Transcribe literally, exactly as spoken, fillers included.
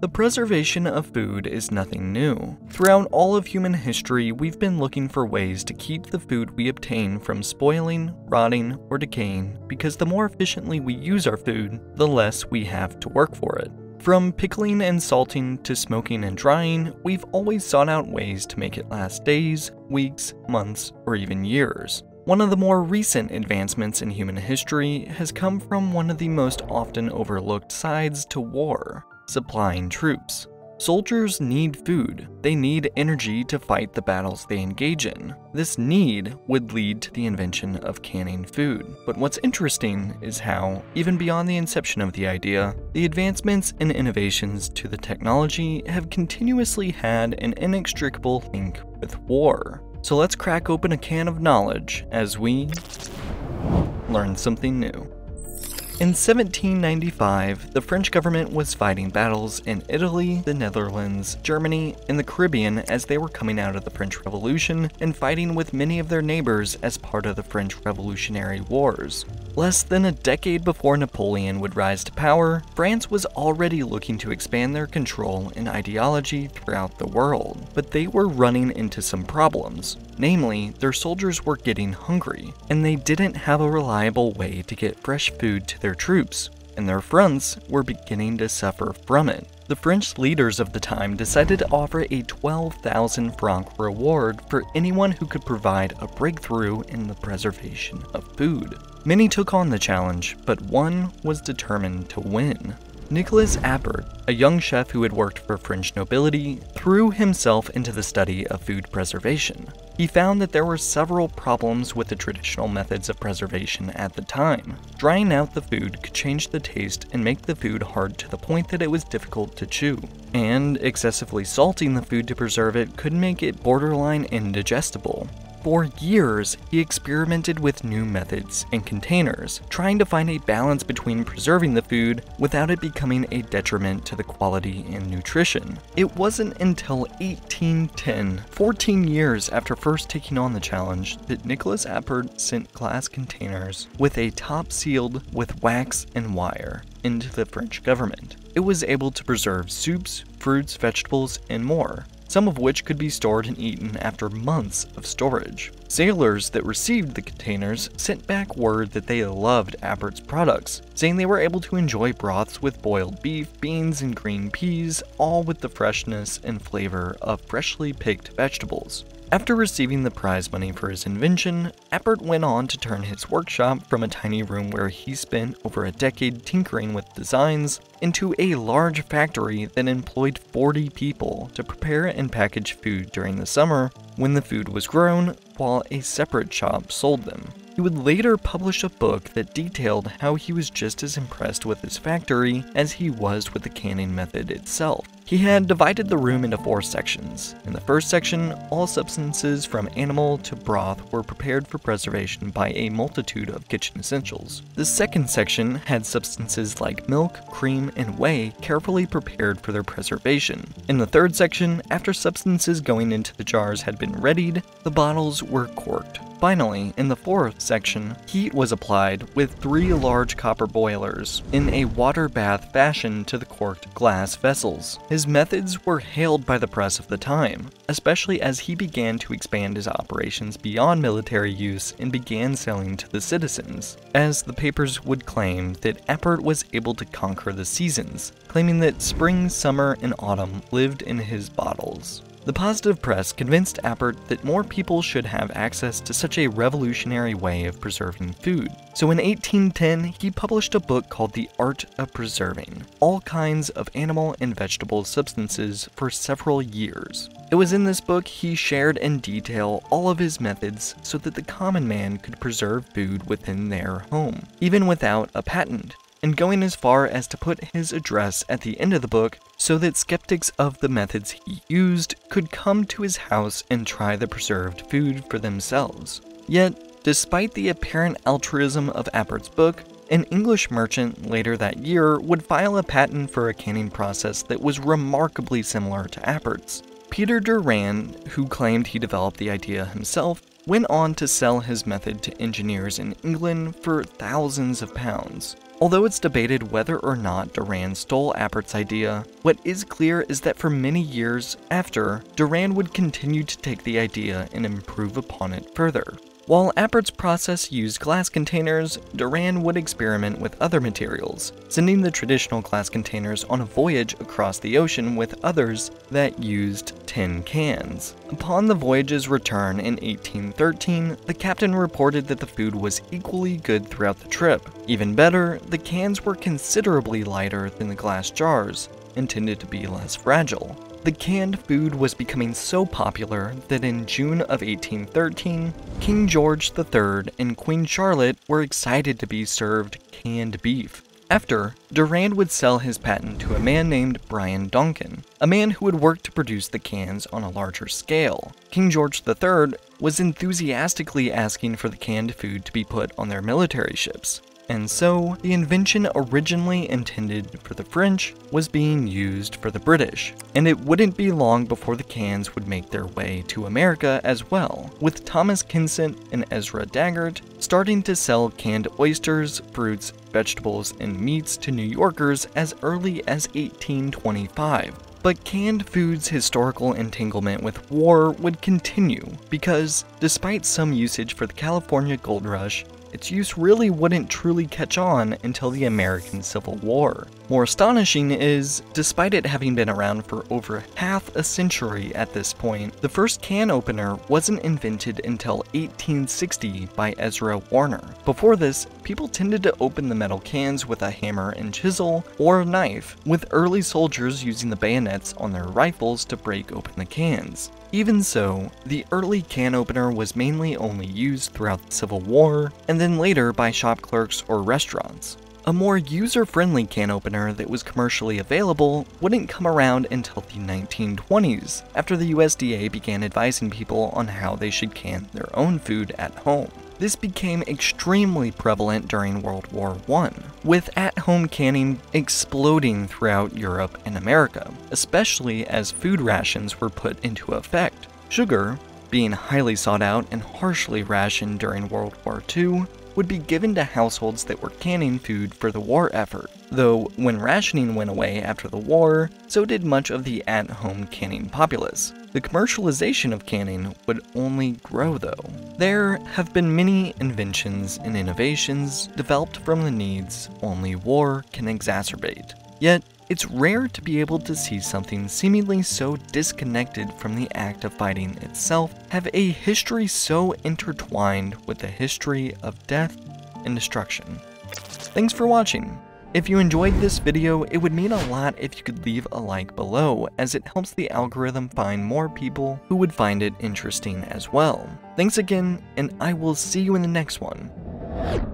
The preservation of food is nothing new. Throughout all of human history, we've been looking for ways to keep the food we obtain from spoiling, rotting, or decaying, because the more efficiently we use our food, the less we have to work for it. From pickling and salting to smoking and drying, we've always sought out ways to make it last days, weeks, months, or even years. One of the more recent advancements in human history has come from one of the most often overlooked sides to war: supplying troops. Soldiers need food. They need energy to fight the battles they engage in. This need would lead to the invention of canning food. But what's interesting is how, even beyond the inception of the idea, the advancements and innovations to the technology have continuously had an inextricable link with war. So let's crack open a can of knowledge as we learn something new. In seventeen ninety-five, the French government was fighting battles in Italy, the Netherlands, Germany, and the Caribbean as they were coming out of the French Revolution and fighting with many of their neighbors as part of the French Revolutionary Wars. Less than a decade before Napoleon would rise to power, France was already looking to expand their control and ideology throughout the world, but they were running into some problems. Namely, their soldiers were getting hungry, and they didn't have a reliable way to get fresh food to their Their troops, and their fronts were beginning to suffer from it. The French leaders of the time decided to offer a twelve thousand franc reward for anyone who could provide a breakthrough in the preservation of food. Many took on the challenge, but one was determined to win. Nicholas Appert, a young chef who had worked for French nobility, threw himself into the study of food preservation. He found that there were several problems with the traditional methods of preservation at the time. Drying out the food could change the taste and make the food hard to the point that it was difficult to chew. And excessively salting the food to preserve it could make it borderline indigestible. For years, he experimented with new methods and containers, trying to find a balance between preserving the food without it becoming a detriment to the quality and nutrition. It wasn't until eighteen ten, fourteen years after first taking on the challenge, that Nicholas Appert sent glass containers with a top sealed with wax and wire into the French government. It was able to preserve soups, fruits, vegetables, and more, some of which could be stored and eaten after months of storage. Sailors that received the containers sent back word that they loved Appert's products, saying they were able to enjoy broths with boiled beef, beans, and green peas, all with the freshness and flavor of freshly picked vegetables. After receiving the prize money for his invention, Appert went on to turn his workshop from a tiny room where he spent over a decade tinkering with designs into a large factory that employed forty people to prepare and package food during the summer when the food was grown, while a separate shop sold them. He would later publish a book that detailed how he was just as impressed with his factory as he was with the canning method itself. He had divided the room into four sections. In the first section, all substances from animal to broth were prepared for preservation by a multitude of kitchen essentials. The second section had substances like milk, cream, and whey carefully prepared for their preservation. In the third section, after substances going into the jars had been readied, the bottles were corked. Finally, in the fourth section, heat was applied with three large copper boilers in a water bath fashion to the corked glass vessels. His methods were hailed by the press of the time, especially as he began to expand his operations beyond military use and began selling to the citizens, as the papers would claim that Appert was able to conquer the seasons, claiming that spring, summer, and autumn lived in his bottles. The positive press convinced Appert that more people should have access to such a revolutionary way of preserving food. So in eighteen ten, he published a book called The Art of Preserving all kinds of animal and vegetable substances for several years. It was in this book he shared in detail all of his methods so that the common man could preserve food within their home, even without a patent, and going as far as to put his address at the end of the book so that skeptics of the methods he used could come to his house and try the preserved food for themselves. Yet, despite the apparent altruism of Appert's book, an English merchant later that year would file a patent for a canning process that was remarkably similar to Appert's. Peter Durand, who claimed he developed the idea himself, went on to sell his method to engineers in England for thousands of pounds. Although it's debated whether or not Durand stole Appert's idea, what is clear is that for many years after, Durand would continue to take the idea and improve upon it further. While Appert's process used glass containers, Durand would experiment with other materials, sending the traditional glass containers on a voyage across the ocean with others that used tin cans. Upon the voyage's return in eighteen thirteen, the captain reported that the food was equally good throughout the trip. Even better, the cans were considerably lighter than the glass jars, intended to be less fragile. The canned food was becoming so popular that in June of eighteen thirteen, King George the third and Queen Charlotte were excited to be served canned beef. After, Durand would sell his patent to a man named Brian Duncan, a man who would work to produce the cans on a larger scale. King George the third was enthusiastically asking for the canned food to be put on their military ships. And so, the invention originally intended for the French was being used for the British, and it wouldn't be long before the cans would make their way to America as well, with Thomas Kinsett and Ezra Daggert starting to sell canned oysters, fruits, vegetables, and meats to New Yorkers as early as eighteen twenty-five. But canned food's historical entanglement with war would continue, because despite some usage for the California Gold Rush, its use really wouldn't truly catch on until the American Civil War. More astonishing is, despite it having been around for over half a century at this point, the first can opener wasn't invented until eighteen sixty by Ezra Warner. Before this, people tended to open the metal cans with a hammer and chisel or a knife, with early soldiers using the bayonets on their rifles to break open the cans. Even so, the early can opener was mainly only used throughout the Civil War, and then later by shop clerks or restaurants. A more user-friendly can opener that was commercially available wouldn't come around until the nineteen twenties, after the U S D A began advising people on how they should can their own food at home. This became extremely prevalent during World War One, with at-home canning exploding throughout Europe and America, especially as food rations were put into effect. Sugar, being highly sought out and harshly rationed during World War Two, would be given to households that were canning food for the war effort, though when rationing went away after the war, so did much of the at-home canning populace. The commercialization of canning would only grow, though. There have been many inventions and innovations developed from the needs only war can exacerbate. Yet, it's rare to be able to see something seemingly so disconnected from the act of fighting itself have a history so intertwined with the history of death and destruction. Thanks for watching. If you enjoyed this video, it would mean a lot if you could leave a like below, as it helps the algorithm find more people who would find it interesting as well. Thanks again, and I will see you in the next one.